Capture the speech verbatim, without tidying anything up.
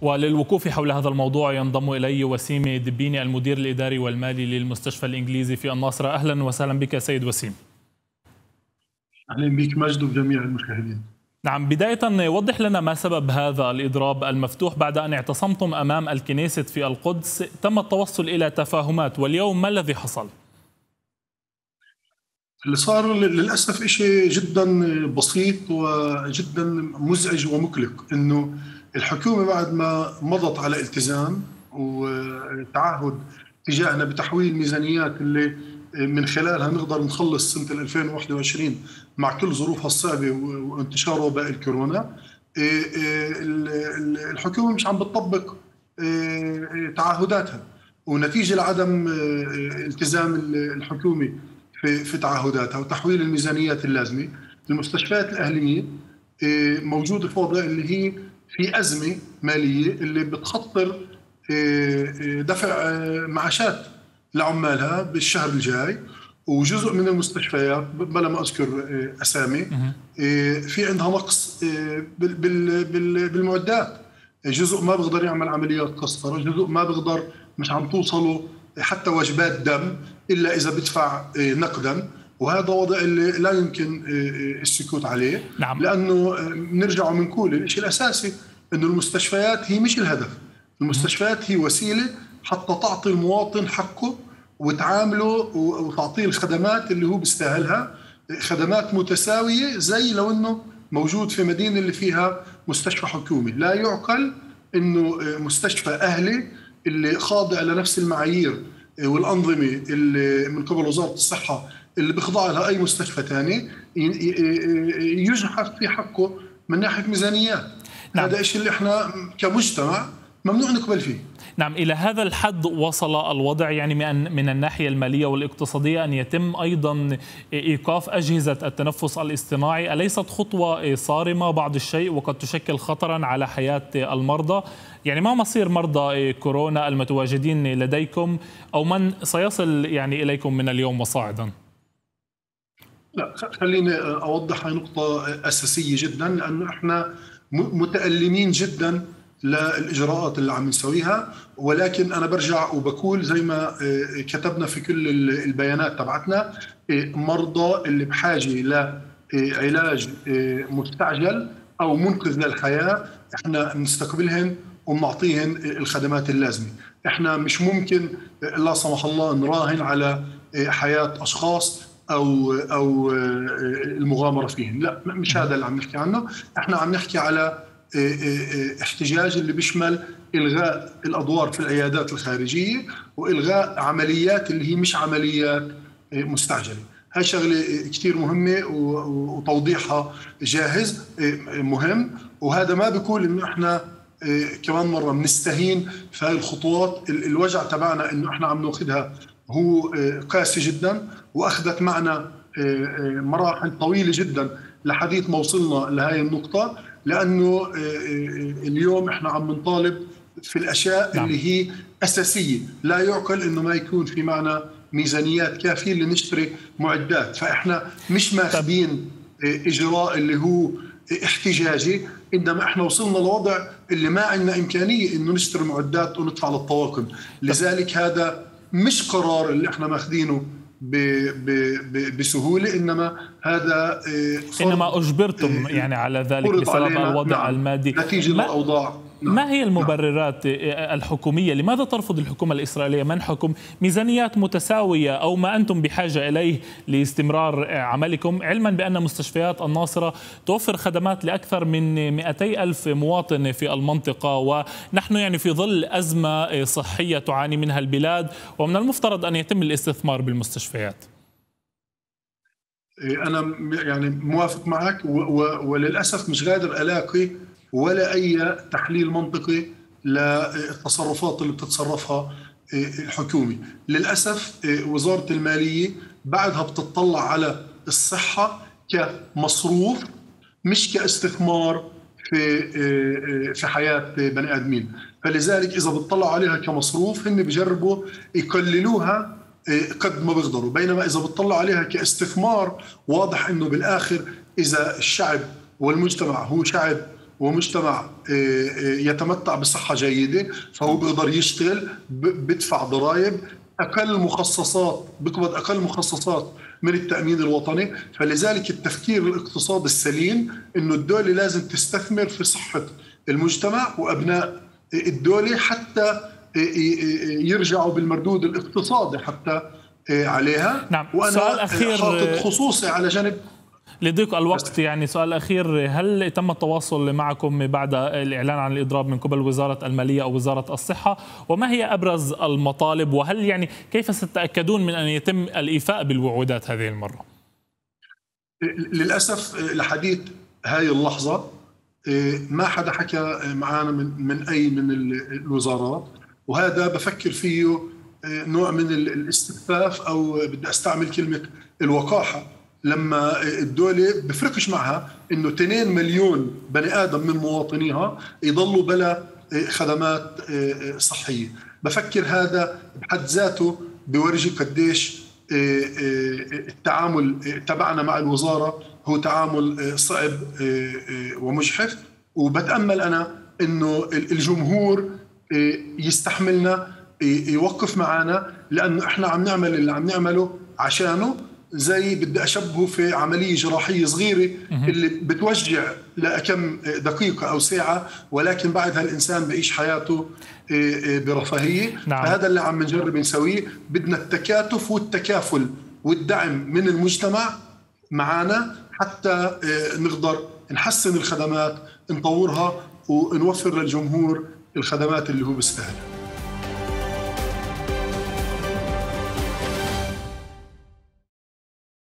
وللوقوف حول هذا الموضوع ينضم إلي وسيم دبيني المدير الإداري والمالي للمستشفى الإنجليزي في الناصرة. أهلا وسهلا بك سيد وسيم. أهلا بك مجد وجميع المشاهدين. نعم، بداية وضح لنا ما سبب هذا الإضراب المفتوح بعد أن اعتصمتم أمام الكنيست في القدس. تم التوصل إلى تفاهمات، واليوم ما الذي حصل؟ اللي صار للأسف إشي جدا بسيط وجدا مزعج ومقلق، إنه الحكومة بعد ما مضت على التزام وتعهد تجاهنا بتحويل ميزانيات اللي من خلالها نقدر نخلص سنة ألفين وواحد وعشرين مع كل ظروفها الصعبة وانتشار وباء الكورونا، الحكومة مش عم بتطبق تعهداتها، ونتيجة لعدم التزام الحكومة في تعهداتها وتحويل الميزانيات اللازمة المستشفيات الأهلية موجودة فوضى اللي هي في أزمة مالية اللي بتخطر دفع معاشات لعمالها بالشهر الجاي، وجزء من المستشفيات بلا ما أذكر أسامي في عندها نقص بالمعدات، جزء ما بقدر يعمل عمليات قسطرة، جزء ما بقدر مش عم توصلوا حتى وجبات دم إلا إذا بدفع نقدا، وهذا وضع اللي لا يمكن السكوت عليه. نعم. لأنه نرجع من كل الشيء الأساسي أنه المستشفيات هي مش الهدف، المستشفيات هي وسيلة حتى تعطي المواطن حقه وتعامله وتعطيه الخدمات اللي هو بيستاهلها، خدمات متساوية زي لو أنه موجود في مدينة اللي فيها مستشفى حكومي. لا يعقل أنه مستشفى أهلي اللي خاضع لنفس المعايير والأنظمة اللي من قبل وزارة الصحة اللي بخضع لها أي مستشفى ثاني يجحف في حقه من ناحية ميزانيات. نعم. هذا الشيء اللي احنا كمجتمع ممنوع نقبل فيه. نعم، إلى هذا الحد وصل الوضع، يعني من الناحية المالية والاقتصادية أن يتم أيضا إيقاف أجهزة التنفس الاصطناعي. أليست خطوة صارمة بعض الشيء وقد تشكل خطرا على حياة المرضى؟ يعني ما مصير مرضى كورونا المتواجدين لديكم أو من سيصل يعني إليكم من اليوم وصاعدا؟ لا، خليني أوضح نقطة أساسية جدا، لأنه إحنا متألمين جدا للإجراءات اللي عم نسويها، ولكن أنا برجع وبقول زي ما كتبنا في كل البيانات تبعتنا، مرضى اللي بحاجة لعلاج مستعجل أو منقذ للحياة إحنا بنستقبلهم وبنعطيهم الخدمات اللازمة. إحنا مش ممكن لا سمح الله نراهن على حياة أشخاص أو أو المغامرة فيهم، لا مش هذا اللي عم نحكي عنه. إحنا عم نحكي على احتجاج اللي بيشمل إلغاء الأدوار في العيادات الخارجية وإلغاء عمليات اللي هي مش عمليات مستعجلة. هاي شغلة كتير مهمة وتوضيحها جاهز مهم، وهذا ما بيقول إنه إحنا كمان مرة بنستهين في هاي الخطوات. الوجع تبعنا إنه إحنا عم ناخدها هو قاسي جدا، وأخذت معنا مراحل طويلة جدا لحديث ما وصلنا لهاي النقطة، لأنه اليوم إحنا عم نطالب في الأشياء اللي هي أساسية. لا يعقل إنه ما يكون في معنا ميزانيات كافية لنشتري معدات، فإحنا مش ماخذين إجراء اللي هو احتجاجي، إنما إحنا وصلنا لوضع اللي ما عندنا إمكانية إنه نشتري معدات وندفع للطواقم. لذلك هذا مش قرار اللي إحنا ماخذينه بسهولة، إنما هذا إنما أجبرتم يعني على ذلك بسبب الوضع. نعم. المادي نتيجة ما الأوضاع. نعم. ما هي المبررات؟ نعم. الحكومية لماذا ترفض الحكومة الإسرائيلية منحكم ميزانيات متساوية أو ما أنتم بحاجة إليه لاستمرار عملكم، علما بأن مستشفيات الناصرة توفر خدمات لأكثر من مئتي ألف مواطن في المنطقة، ونحن يعني في ظل أزمة صحية تعاني منها البلاد، ومن المفترض أن يتم الاستثمار بالمستشفيات. أنا يعني موافق معك، وللأسف مش قادر ألاقي ولا أي تحليل منطقي للتصرفات اللي بتتصرفها الحكومة. للأسف وزارة المالية بعدها بتطلع على الصحة كمصروف مش كاستثمار في في حياة بني آدمين، فلذلك إذا بتطلع عليها كمصروف هن بجربوا يقللوها قد ما بيقدروا، بينما إذا بتطلع عليها كاستثمار واضح إنه بالآخر إذا الشعب والمجتمع هو شعب ومجتمع يتمتع بصحة جيدة فهو بيقدر يشتغل، بدفع ضرائب، أقل مخصصات، بقبض أقل مخصصات من التأمين الوطني. فلذلك التفكير الاقتصادي السليم إنه الدولة لازم تستثمر في صحة المجتمع وأبناء الدولة حتى يرجعوا بالمردود الاقتصادي حتى عليها. نعم. وأنا حاطط خصوصي على جانب لضيق الوقت، يعني سؤال أخير، هل تم التواصل معكم بعد الإعلان عن الإضراب من قبل وزارة المالية أو وزارة الصحة؟ وما هي أبرز المطالب؟ وهل يعني كيف ستتأكدون من أن يتم الإيفاء بالوعودات هذه المرة؟ للأسف لحديث هاي اللحظة ما حدا حكى معنا من, من أي من الوزارات، وهذا بفكر فيه نوع من الاستخفاف أو بدي أستعمل كلمة الوقاحة، لما الدولة بفرقش معها إنه اثنين مليون بني آدم من مواطنيها يضلوا بلا خدمات صحية. بفكر هذا بحد ذاته بورجي قديش التعامل تبعنا مع الوزارة هو تعامل صعب ومجحف، وبتأمل أنا إنه الجمهور يستحملنا، يوقف معنا، لأنه إحنا عم نعمل اللي عم نعمله عشانه. زي بدي أشبهه في عملية جراحية صغيرة اللي بتوجع لكم دقيقة أو ساعة، ولكن بعدها الإنسان بيعيش حياته برفاهية. نعم. فهذا اللي عم نجرب نسويه، بدنا التكاتف والتكافل والدعم من المجتمع معنا حتى نقدر نحسن الخدمات، نطورها، ونوفر للجمهور الخدمات اللي هو بيستاهلها.